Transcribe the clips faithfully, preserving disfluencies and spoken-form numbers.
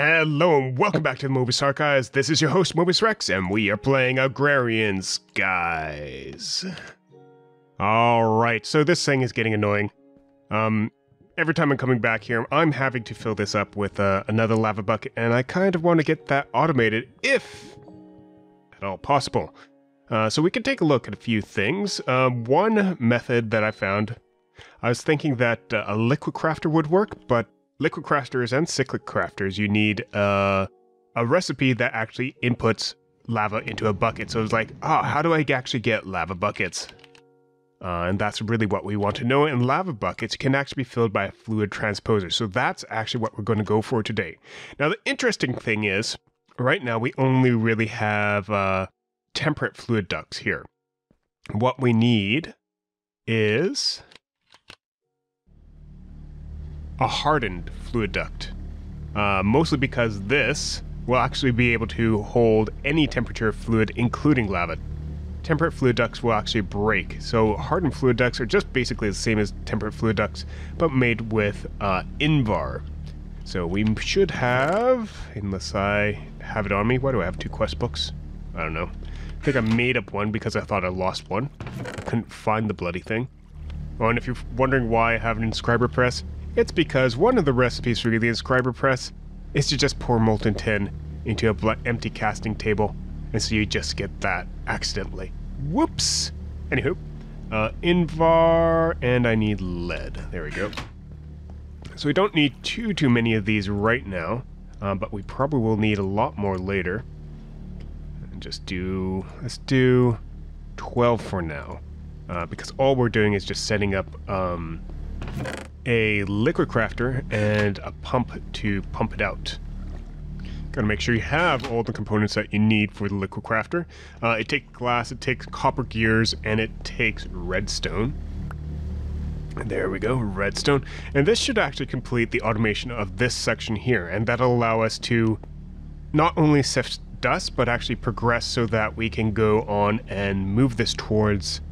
Hello and welcome back to the Mobius Archives. This is your host, Mobius Rex, and we are playing Agrarian Skies. Alright, so this thing is getting annoying. Um, every time I'm coming back here, I'm having to fill this up with uh, another lava bucket, and I kind of want to get that automated, if at all possible. Uh, so we can take a look at a few things. Uh, one method that I found, I was thinking that uh, a liquid crafter would work, but liquid crafters and cyclic crafters, you need uh, a recipe that actually inputs lava into a bucket. So it's like, ah, how do I actually get lava buckets? Uh, and that's really what we want to know. And lava buckets can actually be filled by a fluid transposer. So that's actually what we're going to go for today. Now, the interesting thing is, right now we only really have uh, temperate fluid ducts here. What we need is a hardened fluid duct, uh, mostly because this will actually be able to hold any temperature of fluid, including lava. Temperate fluid ducts will actually break, so hardened fluid ducts are just basically the same as temperate fluid ducts, but made with uh, Invar. So we should have, unless I have it on me, why do I have two quest books? I don't know. I think I made up one because I thought I lost one. Couldn't find the bloody thing. Oh, and if you're wondering why I have an inscriber press, it's because one of the recipes for the inscriber press is to just pour molten tin into an empty casting table, and so you just get that accidentally. Whoops! Anywho, uh, Invar, and I need lead. There we go. So we don't need too, too many of these right now, uh, but we probably will need a lot more later. And just do, let's do twelve for now, uh, because all we're doing is just setting up um, a liquid crafter and a pump to pump it out. Gotta make sure you have all the components that you need for the liquid crafter. Uh, it takes glass, it takes copper gears, and it takes redstone. And there we go, redstone. And this should actually complete the automation of this section here, and that'll allow us to not only sift dust, but actually progress so that we can go on and move this towards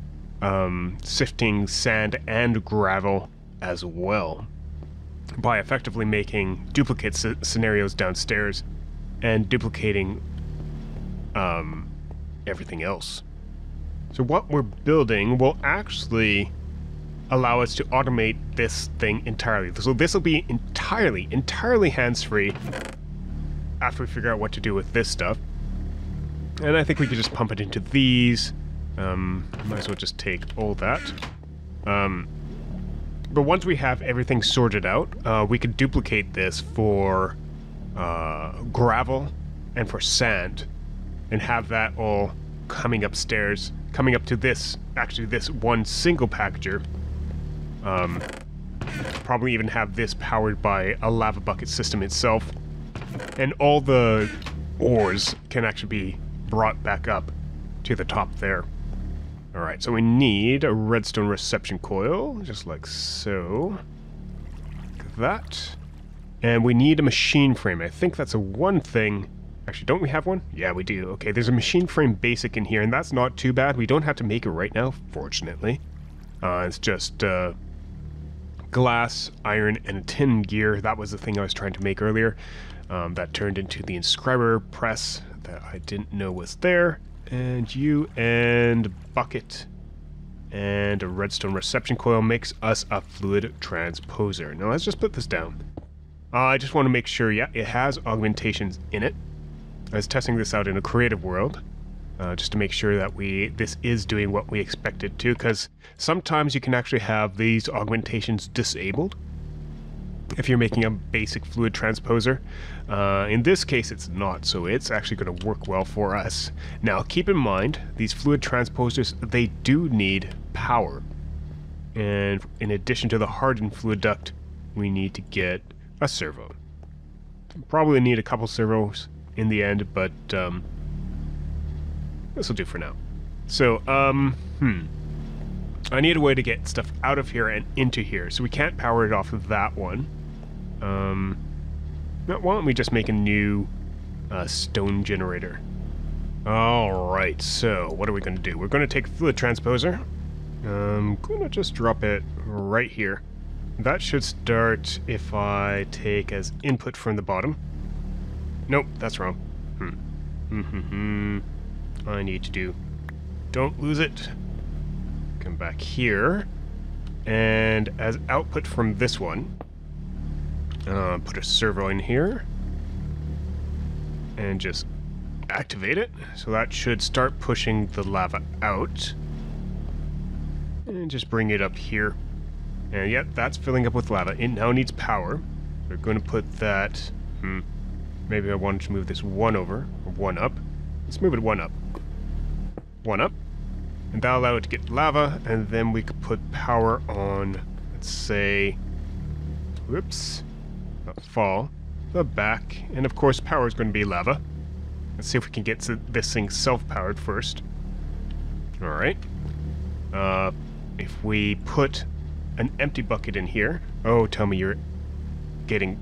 um, sifting sand and gravel as well, by effectively making duplicate sc scenarios downstairs and duplicating um, everything else. So what we're building will actually allow us to automate this thing entirely. So this will be entirely, entirely hands-free after we figure out what to do with this stuff. And I think we could just pump it into these. Um, might as well just take all that. Um, But once we have everything sorted out, uh, we can duplicate this for uh, gravel and for sand, and have that all coming upstairs, coming up to this, actually this one single packager. Um, probably even have this powered by a lava bucket system itself, and all the ores can actually be brought back up to the top there. Alright, so we need a redstone reception coil, just like so. Like that. And we need a machine frame. I think that's a one thing. Actually, don't we have one? Yeah, we do. Okay, there's a machine frame basic in here, and that's not too bad. We don't have to make it right now, fortunately. Uh, it's just uh, glass, iron, and a tin gear. That was the thing I was trying to make earlier. Um, that turned into the inscriber press that I didn't know was there. And you and bucket and a redstone reception coil makes us a fluid transposer. Now let's just put this down. Uh, I just want to make sure, yeah, it has augmentations in it. I was testing this out in a creative world, uh, just to make sure that we this is doing what we expect it to, because sometimes you can actually have these augmentations disabled if you're making a basic fluid transposer. Uh, in this case, it's not, so it's actually going to work well for us. Now, keep in mind, these fluid transposers, they do need power. And in addition to the hardened fluid duct, we need to get a servo. Probably need a couple servos in the end, but um, this will do for now. So, um, hmm. I need a way to get stuff out of here and into here, so we can't power it off of that one. Um, why don't we just make a new uh, stone generator? Alright, so what are we going to do? We're going to take fluid transposer. I'm going to just drop it right here. That should start if I take as input from the bottom. Nope, that's wrong. Hmm. Mm-hmm-hmm. I need to do... Don't lose it. Come back here. And as output from this one, uh, put a servo in here. And just activate it. So that should start pushing the lava out. And just bring it up here. And yep, that's filling up with lava. It now needs power. We're going to put that... Hmm. Maybe I wanted to move this one over, or one up. Let's move it one up. One up. And that'll allow it to get lava, and then we could put power on, let's say... Whoops. Not fall. The back. And of course, power is going to be lava. Let's see if we can get this thing self-powered first. Alright. Uh, if we put... an empty bucket in here. Oh, tell me you're getting...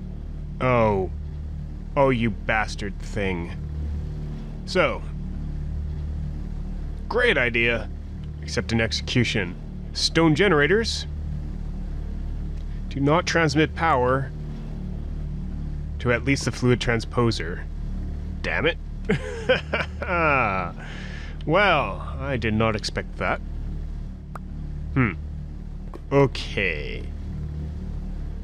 Oh. Oh, you bastard thing. So. Great idea. Except in execution. Stone generators do not transmit power to at least the fluid transposer. Damn it. Well, I did not expect that. Hmm. Okay.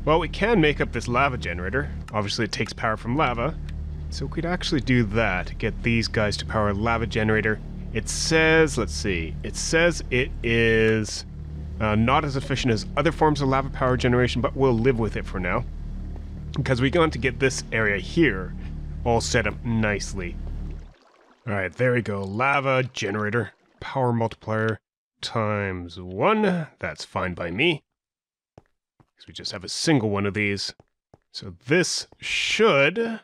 Well, we can make up this lava generator. Obviously, it takes power from lava. So we could actually do that. Get these guys to power a lava generator. It says, let's see. It says it is uh, not as efficient as other forms of lava power generation, but we'll live with it for now. Because we're going to get this area here all set up nicely. Alright, there we go. Lava generator. Power multiplier. Times one, that's fine by me. Because we just have a single one of these. So this should...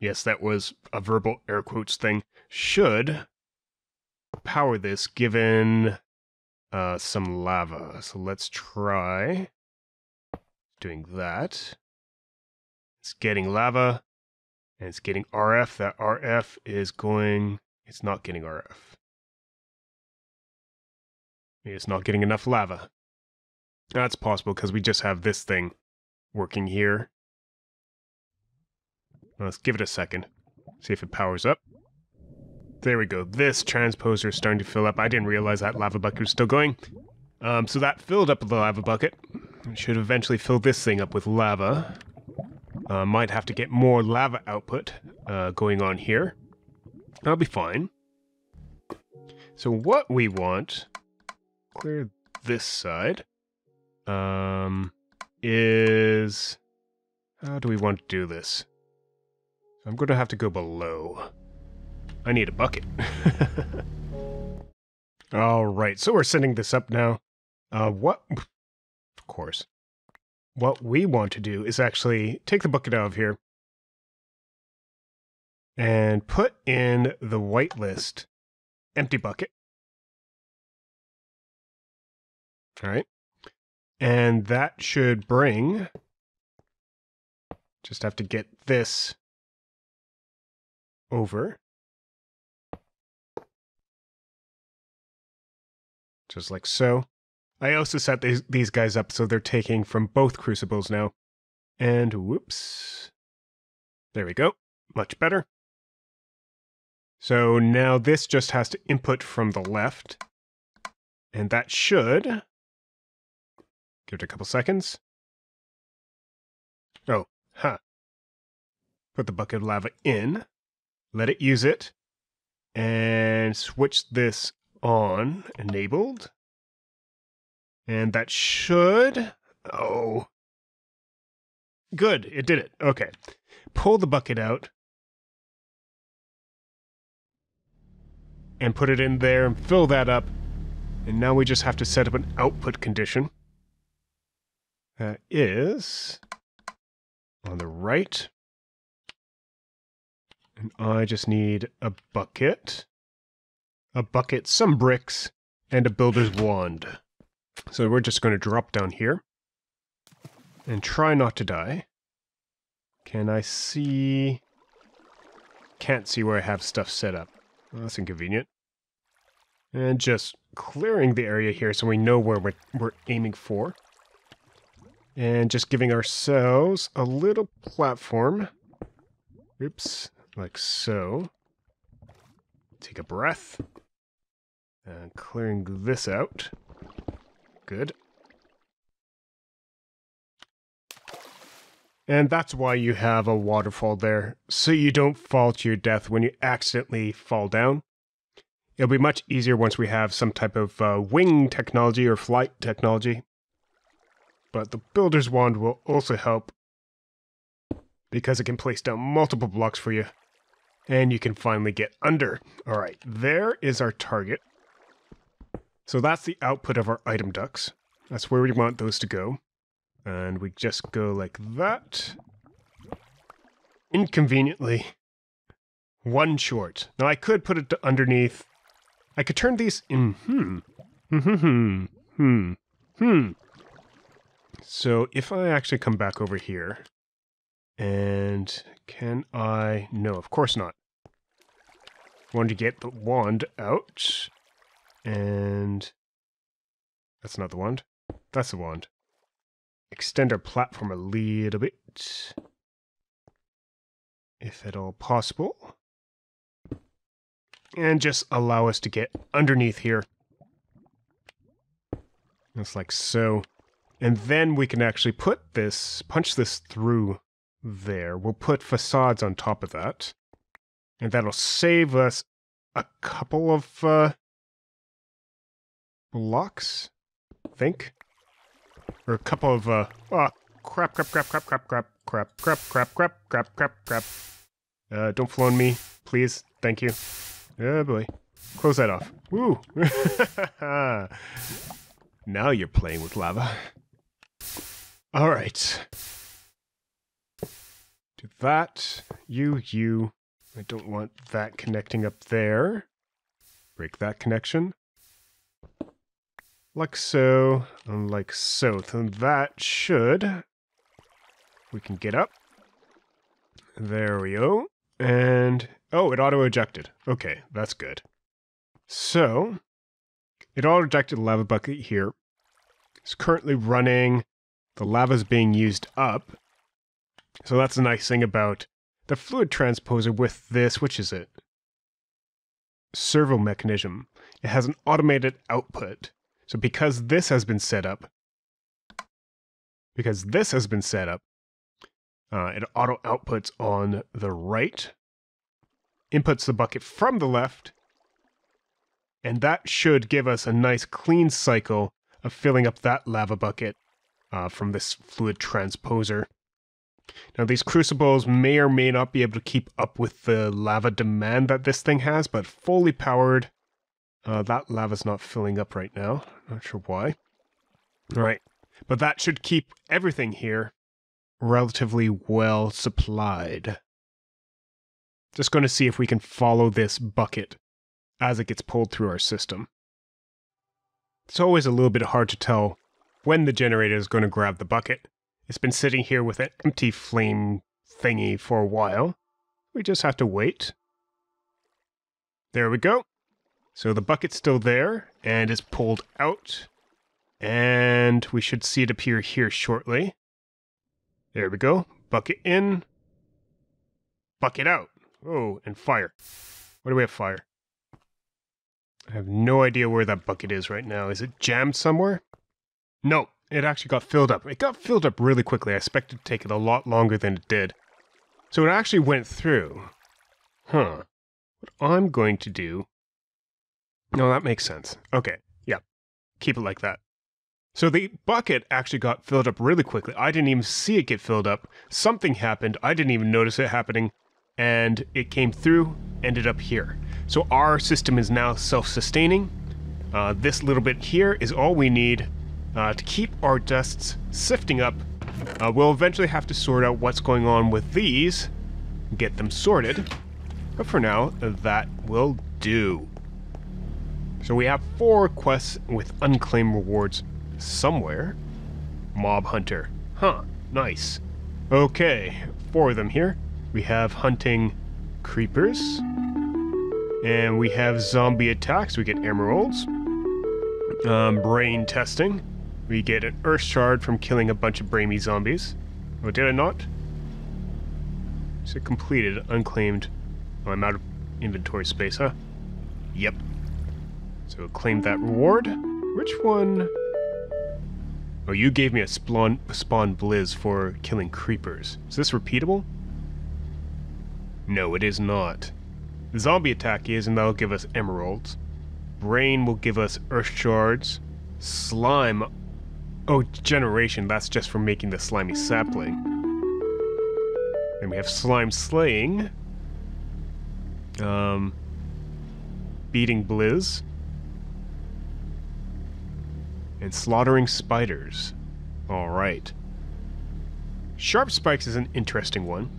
Yes, that was a verbal air quotes thing. Should power this given uh, some lava. So let's try doing that. It's getting lava. And it's getting R F. That R F is going... It's not getting R F. It's not getting enough lava. That's possible because we just have this thing working here. Let's give it a second. See if it powers up. There we go. This transposer is starting to fill up. I didn't realize that lava bucket was still going. Um, so that filled up the lava bucket. It should eventually fill this thing up with lava. Uh, might have to get more lava output uh, going on here. That'll be fine. So what we want... Clear this side. Um, is... How do we want to do this? I'm going to have to go below. I need a bucket. Alright, so we're setting this up now. Uh, what... Of course. What we want to do is actually take the bucket out of here. And put in the whitelist. Empty bucket. All right, and that should bring, just have to get this over, just like so. I also set these, these guys up so they're taking from both crucibles now, and whoops, there we go, much better. So now this just has to input from the left, and that should... Give it a couple seconds. Oh, huh. Put the bucket of lava in. Let it use it. And switch this on. Enabled. And that should... Oh. Good, it did it. Okay. Pull the bucket out. And put it in there and fill that up. And now we just have to set up an output condition. That is on the right. And I just need a bucket, a bucket, some bricks, and a builder's wand. So we're just going to drop down here and try not to die. Can I see? Can't see where I have stuff set up. Well, that's inconvenient. And just clearing the area here so we know where we're, we're aiming for. And just giving ourselves a little platform Oops, like so. Take a breath. And clearing this out. Good. And that's why you have a waterfall there, so you don't fall to your death when you accidentally fall down. It'll be much easier once we have some type of uh, wing technology or flight technology. But the Builder's Wand will also help, because it can place down multiple blocks for you, and you can finally get under. Alright, there is our target. So that's the output of our item ducts. That's where we want those to go. And we just go like that. Inconveniently, one short. Now I could put it underneath. I could turn these in. Hmm. Hmm. Hmm. Hmm. Hmm. So if I actually come back over here, and can I? No, of course not. I wanted to get the wand out, and that's not the wand. That's the wand. Extend our platform a little bit, if at all possible, and just allow us to get underneath here, just like so, and then we can actually put this, punch this through there. We'll put facades on top of that, and that'll save us a couple of uh, blocks, I think. Or a couple of, uh, oh, crap, crap, crap, crap, crap, crap, crap, crap, crap, crap, crap, crap, crap. Uh, don't flow on me, please. Thank you. Oh, boy. Close that off. Woo! Now you're playing with lava. All right. Do that. You, you. I don't want that connecting up there. Break that connection. Like so, and like so. Then that should... We can get up. There we go. And... Oh, it auto-ejected. Okay, that's good. So, it auto-ejected the lava bucket here. It's currently running. The lava's being used up. So that's the nice thing about the fluid transposer with this. Which is it? Servo mechanism. It has an automated output. So because this has been set up, because this has been set up, uh, it auto outputs on the right, inputs the bucket from the left, and that should give us a nice clean cycle of filling up that lava bucket uh, from this fluid transposer. Now these crucibles may or may not be able to keep up with the lava demand that this thing has, but fully powered, Uh, that lava's not filling up right now. Not sure why. Alright. But that should keep everything here relatively well supplied. Just going to see if we can follow this bucket as it gets pulled through our system. It's always a little bit hard to tell when the generator is going to grab the bucket. It's been sitting here with an empty flame thingy for a while. We just have to wait. There we go. So the bucket's still there, and it's pulled out, and we should see it appear here shortly. There we go. Bucket in. Bucket out. Oh, and fire. Where do we have fire? I have no idea where that bucket is right now. Is it jammed somewhere? No, it actually got filled up. It got filled up really quickly. I expected it to take it a lot longer than it did. So it actually went through. Huh. What I'm going to do... No, that makes sense. Okay, yeah. Keep it like that. So the bucket actually got filled up really quickly. I didn't even see it get filled up. Something happened. I didn't even notice it happening. And it came through, ended up here. So our system is now self-sustaining. Uh, this little bit here is all we need uh, to keep our dusts sifting up. Uh, we'll eventually have to sort out what's going on with these, get them sorted. But for now, that will do. So we have four quests with unclaimed rewards somewhere. Mob Hunter. Huh, nice. Okay, four of them here. We have hunting creepers. And we have zombie attacks. We get emeralds. Um, brain testing. We get an earth shard from killing a bunch of brainy zombies. Oh, did I not? So completed, unclaimed. Oh, I'm out of inventory space, huh? Yep. So claim that reward. Which one? Oh, you gave me a spawn, spawn blizz for killing creepers. Is this repeatable? No, it is not. The zombie attack is, and that'll give us emeralds. Brain will give us earth shards. Slime. Oh, generation, that's just for making the slimy sapling. Then we have slime slaying. Um, beating blizz. And slaughtering spiders. Alright. Sharp spikes is an interesting one,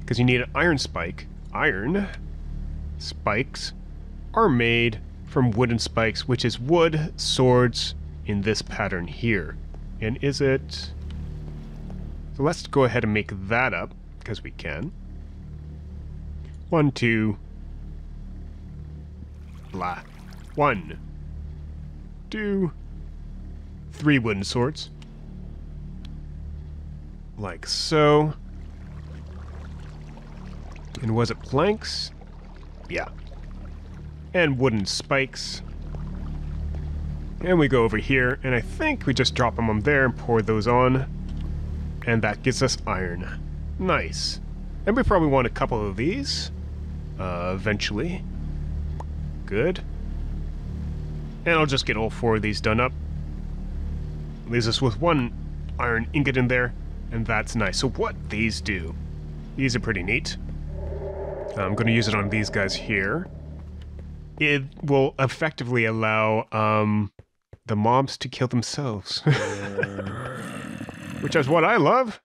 because you need an iron spike. Iron spikes are made from wooden spikes, which is wood swords in this pattern here. And is it... So let's go ahead and make that up, because we can. One, two... Blah. One. Two... Three wooden swords. Like so. And was it planks? Yeah. And wooden spikes. And we go over here, and I think we just drop them on there and pour those on. And that gives us iron. Nice. And we probably want a couple of these. Uh, eventually. Good. And I'll just get all four of these done up. Leaves us with one iron ingot in there, and that's nice. So what these do? These are pretty neat. I'm going to use it on these guys here. It will effectively allow um, the mobs to kill themselves. Which is what I love.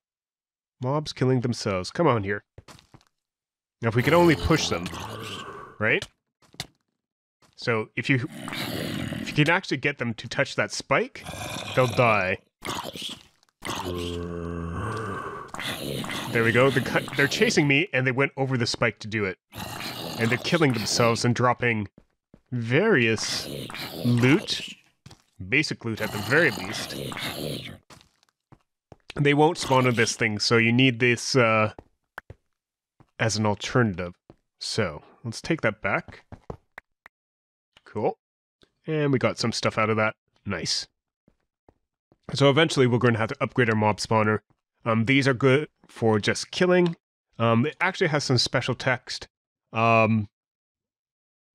Mobs killing themselves. Come on here. Now if we could only push them, right? So if you, if you can actually get them to touch that spike, they'll die. There we go. They're, they're chasing me, and they went over the spike to do it. And they're killing themselves and dropping various loot. Basic loot, at the very least. They won't spawn on this thing, so you need this uh, as an alternative. So, let's take that back. Cool. And we got some stuff out of that. Nice. So eventually we're going to have to upgrade our mob spawner. Um, these are good for just killing. Um, it actually has some special text. Um,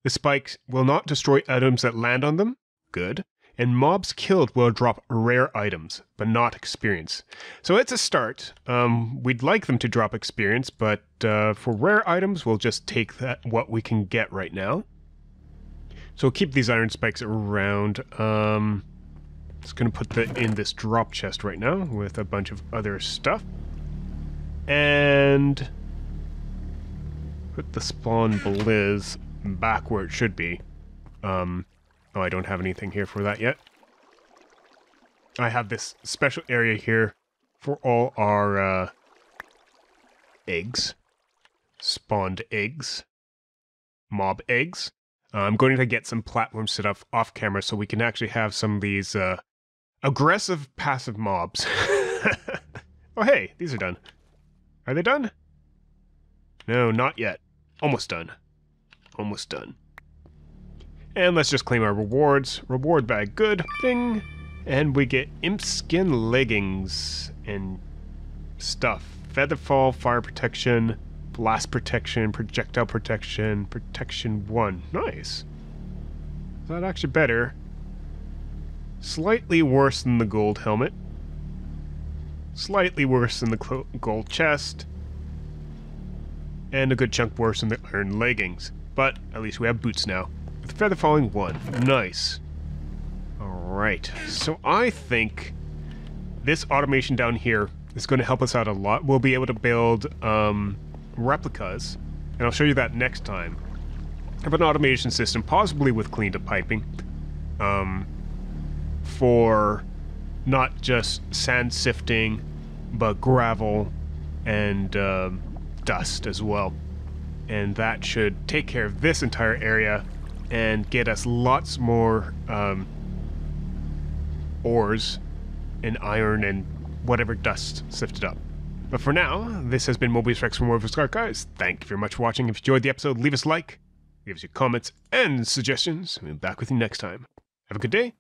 the spikes will not destroy items that land on them. Good. And mobs killed will drop rare items, but not experience. So it's a start. Um, we'd like them to drop experience, but uh, for rare items, we'll just take that what we can get right now. So we'll keep these iron spikes around. Um... Just gonna put that in this drop chest right now with a bunch of other stuff. And put the spawn blizz back where it should be. Um, oh, I don't have anything here for that yet. I have this special area here for all our uh, eggs. Spawned eggs. Mob eggs. Uh, I'm going to get some platforms set up off camera so we can actually have some of these uh, aggressive passive mobs. Oh, hey, these are done. Are they done? No, not yet. Almost done. Almost done. And let's just claim our rewards. Reward bag, good. Ding. And we get imp skin leggings and stuff. Featherfall, fire protection, blast protection, projectile protection, protection one. Nice. Is that actually better? Slightly worse than the gold helmet. Slightly worse than the gold chest. And a good chunk worse than the iron leggings. But at least we have boots now. With feather falling one. Nice. Alright. So I think this automation down here is going to help us out a lot. We'll be able to build... Um, replicas, and I'll show you that next time, of an automation system, possibly with cleaned up piping, um, for not just sand sifting, but gravel and uh, dust as well. And that should take care of this entire area and get us lots more um, ores and iron and whatever dust sifted up. But for now, this has been Mobius Rex from War of Scar Guys. Thank you very much for watching. If you enjoyed the episode, leave us a like, give us your comments and suggestions. We'll be back with you next time. Have a good day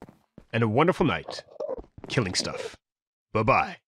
and a wonderful night killing stuff. Bye-bye.